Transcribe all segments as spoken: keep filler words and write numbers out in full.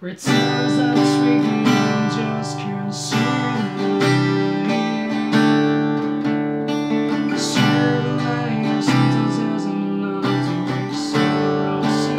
where it sounds like speaking just can see. Survive sometimes there's enough to make sorrow see.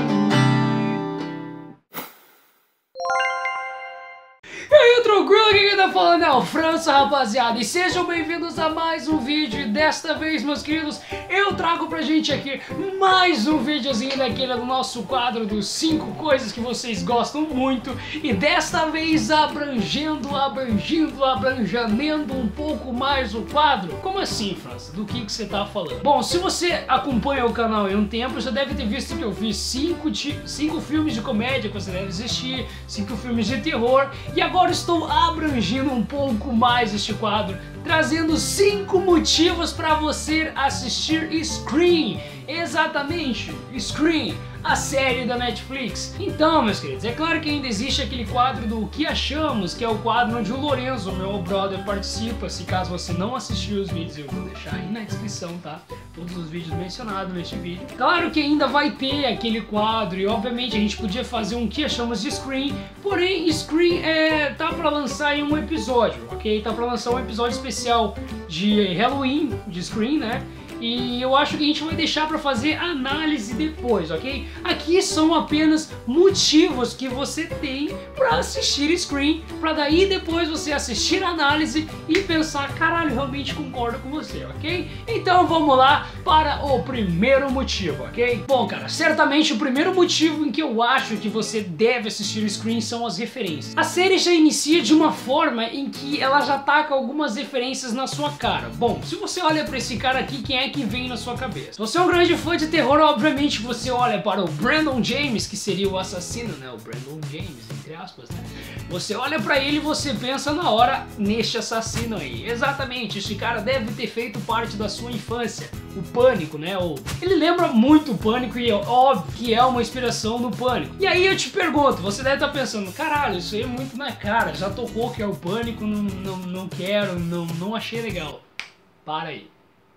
E aí, tranquilo? Quem tá falando é o França, rapaziada. E sejam bem-vindos a mais um vídeo. E desta vez, meus queridos, eu trago pra gente aqui mais um videozinho daquele do nosso quadro dos cinco coisas que vocês gostam muito. E desta vez abrangendo, abrangendo, abranjanendo um pouco mais o quadro. Como assim, França? Do que, que você tá falando? Bom, se você acompanha o canal há um tempo, já deve ter visto que eu vi cinco, cinco filmes de comédia que você deve assistir, cinco filmes de terror. E agora estou abrangindo um pouco mais este quadro, trazendo cinco motivos para você assistir Scream. Exatamente, Scream, a série da Netflix. Então, meus queridos, é claro que ainda existe aquele quadro do que achamos, que é o quadro onde o Lorenzo, meu brother, participa. Se caso você não assistiu os vídeos, eu vou deixar aí na descrição, tá? Todos os vídeos mencionados neste vídeo. Claro que ainda vai ter aquele quadro e, obviamente, a gente podia fazer um que achamos de Scream. Porém, Scream é, tá pra lançar em um episódio, ok? Tá pra lançar um episódio especial de Halloween, de Scream, né? E eu acho que a gente vai deixar pra fazer análise depois, ok? Aqui são apenas motivos que você tem pra assistir Scream, pra daí depois você assistir a análise e pensar, caralho, realmente concordo com você, ok? Então vamos lá para o primeiro motivo, ok? Bom, cara, certamente o primeiro motivo em que eu acho que você deve assistir Scream são as referências. A série já inicia de uma forma em que ela já taca algumas referências na sua cara. Bom, se você olha pra esse cara aqui, quem é que vem na sua cabeça? Se você é um grande fã de terror, obviamente você olha para o Brandon James, que seria o assassino, né? O Brandon James, entre aspas, né? Você olha para ele e você pensa na hora neste assassino aí. Exatamente, este cara deve ter feito parte da sua infância. O Pânico, né? O... Ele lembra muito o Pânico e é óbvio que é uma inspiração no Pânico. E aí eu te pergunto, você deve estar pensando, caralho, isso aí é muito na cara, já tocou que é o Pânico, não, não, não quero, não, não achei legal. Para aí.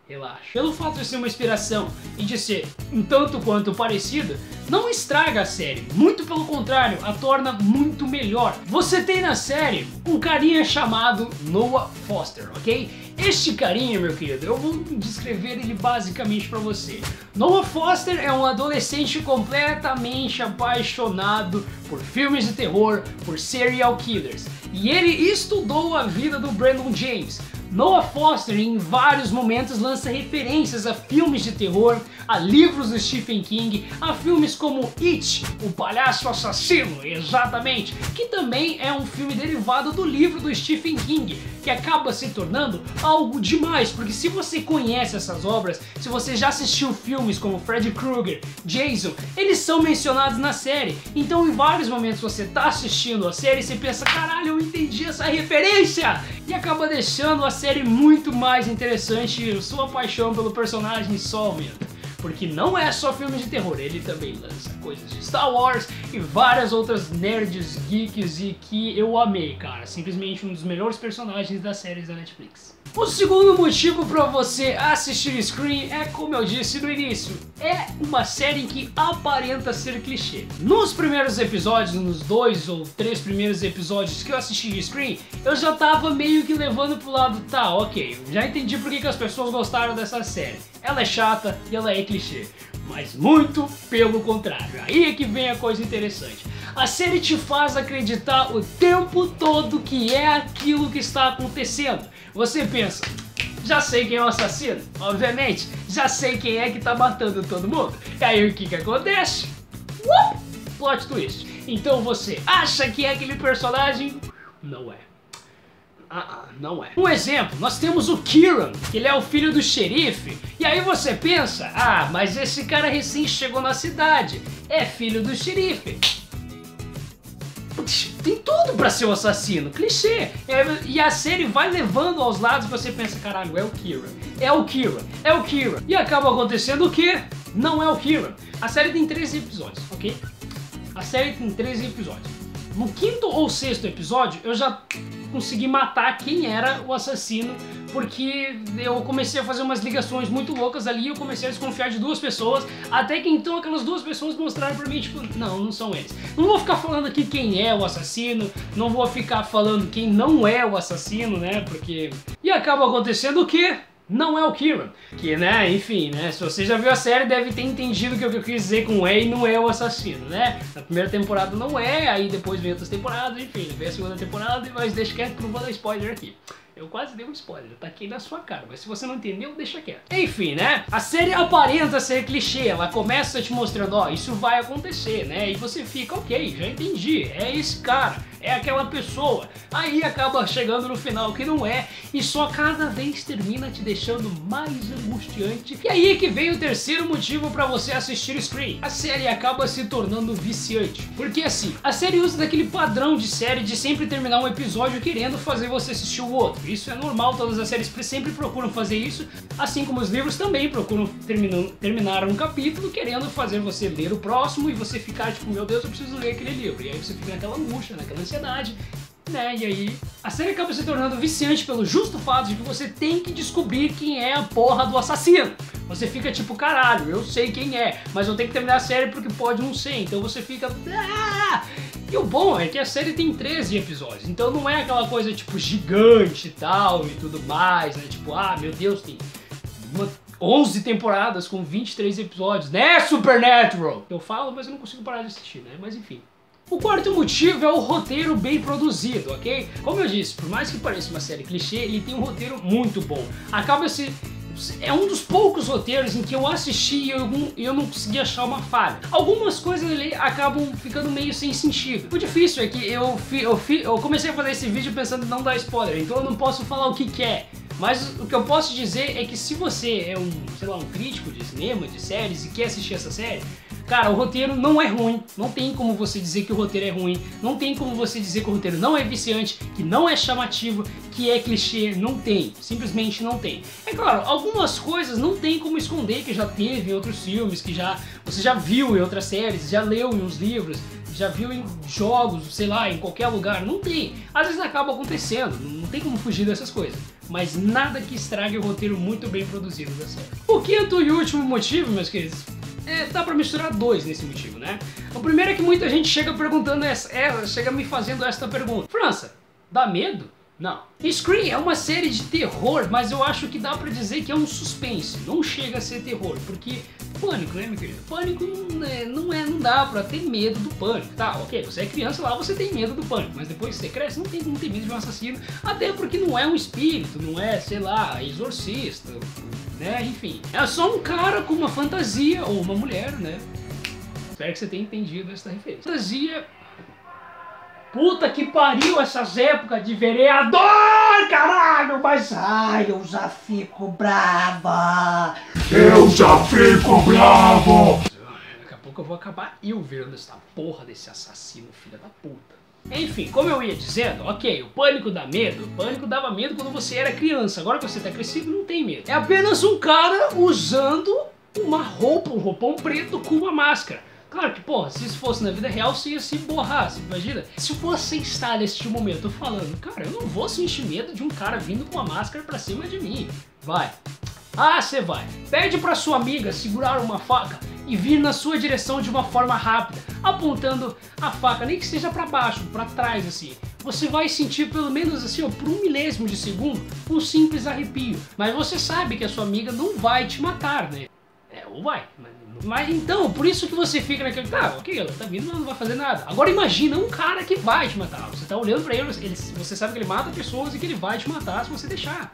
Relaxa. Pelo fato de ser uma inspiração e de ser um tanto quanto parecida, não estraga a série, muito pelo contrário, a torna muito melhor. Você tem na série um carinha chamado Noah Foster, ok? Este carinha, meu querido, eu vou descrever ele basicamente pra você. Noah Foster é um adolescente completamente apaixonado por filmes de terror, por serial killers. E ele estudou a vida do Brandon James. Noah Foster em vários momentos lança referências a filmes de terror, a livros do Stephen King, a filmes como It, o Palhaço Assassino, exatamente, que também é um filme derivado do livro do Stephen King, que acaba se tornando algo demais, porque se você conhece essas obras, se você já assistiu filmes como Freddy Krueger, Jason, eles são mencionados na série, então em vários momentos você tá assistindo a série e você pensa, caralho, eu entendi essa referência! E acaba deixando a série muito mais interessante. Sua paixão pelo personagem só aumenta, porque não é só filme de terror, ele também lança coisas de Star Wars e várias outras nerds, geeks, e que eu amei, cara, simplesmente um dos melhores personagens das séries da Netflix. O segundo motivo para você assistir Scream é, como eu disse no início, é uma série que aparenta ser clichê. Nos primeiros episódios, nos dois ou três primeiros episódios que eu assisti Scream, eu já tava meio que levando pro lado, tá, ok, já entendi por que que as pessoas gostaram dessa série. Ela é chata e ela é clichê, mas muito pelo contrário, aí é que vem a coisa interessante. A série te faz acreditar o tempo todo que é aquilo que está acontecendo. Você pensa, já sei quem é o assassino, obviamente, já sei quem é que tá matando todo mundo. E aí o que que acontece? Uh! Plot twist. Então você acha que é aquele personagem? Não é. Ah, uh-uh, não é. Um exemplo, nós temos o Kieran, que ele é o filho do xerife. E aí você pensa, ah, mas esse cara recém chegou na cidade, é filho do xerife. Tem tudo pra ser um assassino, clichê. E a série vai levando aos lados e você pensa, caralho, é o Kieran, é o Kieran, é o Kieran. E acaba acontecendo o quê? Não é o Kieran. A série tem treze episódios, ok? A série tem treze episódios. No quinto ou sexto episódio eu já consegui matar quem era o assassino porque eu comecei a fazer umas ligações muito loucas ali, eu comecei a desconfiar de duas pessoas, até que então aquelas duas pessoas mostraram pra mim, tipo, não, não são eles. Não vou ficar falando aqui quem é o assassino, não vou ficar falando quem não é o assassino, né, porque... E acaba acontecendo o quê? Não é o Kieran, que, né, enfim, né, se você já viu a série deve ter entendido que o que eu quis dizer com é e não é o assassino, né? Na primeira temporada não é, aí depois vem outras temporadas, enfim, vem a segunda temporada, mas deixa quieto que não vou dar spoiler aqui. Eu quase dei um spoiler, tá aqui na sua cara, mas se você não entendeu, deixa quieto. Enfim, né, a série aparenta ser clichê, ela começa te mostrando, ó, isso vai acontecer, né, e você fica, ok, já entendi, é esse cara, é aquela pessoa. Aí acaba chegando no final que não é, e só cada vez termina te deixando mais angustiante. E aí que vem o terceiro motivo pra você assistir Scream. A série acaba se tornando viciante, porque assim, a série usa daquele padrão de série de sempre terminar um episódio querendo fazer você assistir o outro. Isso é normal, todas as séries sempre procuram fazer isso, assim como os livros também procuram terminar um capítulo querendo fazer você ler o próximo e você ficar tipo, meu Deus, eu preciso ler aquele livro. E aí você fica naquela angústia, naquela ansiedade, né? E aí a série acaba se tornando viciante pelo justo fato de que você tem que descobrir quem é a porra do assassino. Você fica tipo, caralho, eu sei quem é, mas eu tenho que terminar a série porque pode não ser. Então você fica... Ah! E o bom é que a série tem treze episódios, então não é aquela coisa tipo gigante e tal e tudo mais, né? Tipo, ah, meu Deus, tem onze temporadas com vinte e três episódios, né, Supernatural? Eu falo, mas eu não consigo parar de assistir, né? Mas enfim. O quarto motivo é o roteiro bem produzido, ok? Como eu disse, por mais que pareça uma série clichê, ele tem um roteiro muito bom. Acaba se... É um dos poucos roteiros em que eu assisti e eu, eu não consegui achar uma falha. Algumas coisas ali acabam ficando meio sem sentido. O difícil é que eu, fi, eu, fi, eu comecei a fazer esse vídeo pensando em não dar spoiler, então eu não posso falar o que, que é. Mas o que eu posso dizer é que se você é um, sei lá, um crítico de cinema, de séries e quer assistir essa série, cara, o roteiro não é ruim, não tem como você dizer que o roteiro é ruim, não tem como você dizer que o roteiro não é viciante, que não é chamativo, que é clichê, não tem, simplesmente não tem. É claro, algumas coisas não tem como esconder que já teve em outros filmes, que já você já viu em outras séries, já leu em uns livros, já viu em jogos, sei lá, em qualquer lugar, não tem. Às vezes acaba acontecendo, não tem como fugir dessas coisas. Mas nada que estrague o roteiro muito bem produzido da série. O quinto e último motivo, meus queridos, é, dá pra misturar dois nesse motivo, né? O primeiro é que muita gente chega perguntando essa, ela chega me fazendo esta pergunta. França, dá medo? Não. Scream é uma série de terror, mas eu acho que dá pra dizer que é um suspense. Não chega a ser terror, porque pânico, né, meu querido? Pânico não é, não, é, não dá pra ter medo do pânico. Tá, ok, você é criança lá, você tem medo do pânico, mas depois que você cresce, não tem como ter medo de um assassino, até porque não é um espírito, não é, sei lá, exorcista, né, enfim. É só um cara com uma fantasia, ou uma mulher, né? Espero que você tenha entendido essa referência. Fantasia... Puta que pariu essas épocas de vereador, caralho, mas ai, eu já fico brava. Eu já fico bravo. Daqui a pouco eu vou acabar eu vendo essa porra desse assassino, filha da puta. Enfim, como eu ia dizendo, ok, o pânico dá medo, o pânico dava medo quando você era criança, agora que você tá crescido não tem medo. É apenas um cara usando uma roupa, um roupão preto com uma máscara. Claro que, porra, se isso fosse na vida real, você ia se borrar, você imagina? Se você está neste momento falando, cara, eu não vou sentir medo de um cara vindo com uma máscara pra cima de mim. Vai. Ah, você vai. Pede pra sua amiga segurar uma faca e vir na sua direção de uma forma rápida, apontando a faca, nem que seja pra baixo, pra trás, assim. Você vai sentir pelo menos assim, ó, por um milésimo de segundo, um simples arrepio. Mas você sabe que a sua amiga não vai te matar, né? É, ou vai, mas... Mas então, por isso que você fica naquele, tá, ok, ela tá vindo, mas não vai fazer nada. Agora imagina um cara que vai te matar. Você tá olhando pra ele, ele, você sabe que ele mata pessoas e que ele vai te matar se você deixar.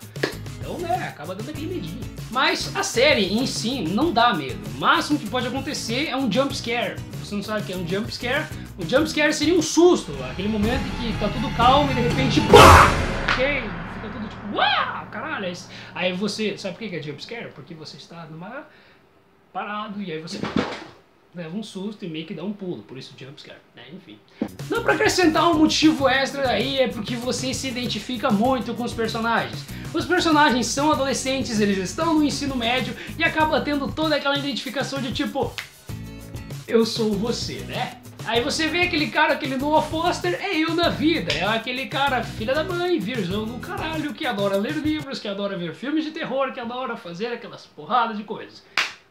Então, né, acaba dando aquele medinho. Mas a série em si não dá medo. O máximo que pode acontecer é um jump scare. Você não sabe o que é um jump scare? O jump scare seria um susto, aquele momento em que tá tudo calmo e de repente, pá! Ok, fica tudo tipo, uau, caralho. Aí você, sabe por que é jump scare? Porque você está numa... parado, e aí você leva um susto e meio que dá um pulo, por isso jumpscare, né, enfim. Não, pra acrescentar um motivo extra daí é porque você se identifica muito com os personagens. Os personagens são adolescentes, eles estão no ensino médio e acaba tendo toda aquela identificação de tipo, eu sou você, né? Aí você vê aquele cara, aquele Noah Foster, é eu na vida. É aquele cara, filha da mãe, virgão do caralho, que adora ler livros, que adora ver filmes de terror, que adora fazer aquelas porradas de coisas.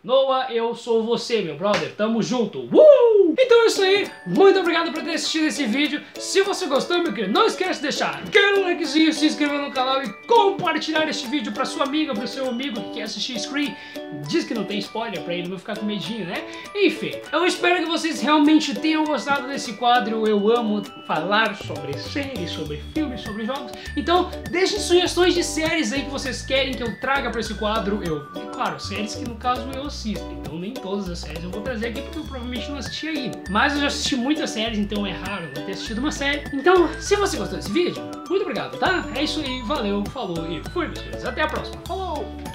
Noah, eu sou você, meu brother. Tamo junto. Uh! Então é isso aí. Muito obrigado por ter assistido esse vídeo. Se você gostou, meu querido, não esquece de deixar aquele likezinho, se inscrever no canal e compartilhar este vídeo pra sua amiga, pro seu amigo que quer assistir Scream. Diz que não tem spoiler pra ele não ficar com medinho, né? Enfim, eu espero que vocês realmente tenham gostado desse quadro. Eu amo falar sobre séries, sobre filmes, sobre jogos. Então, deixem sugestões de séries aí que vocês querem que eu traga pra esse quadro. Eu, e claro, séries que no caso eu assisto, então nem todas as séries eu vou trazer aqui porque eu provavelmente não assisti ainda. Mas eu já assisti muitas séries, então é raro eu ter assistido uma série. Então, se você gostou desse vídeo, muito obrigado, tá? É isso aí, valeu, falou e fui, meus queridos. Até a próxima. Falou!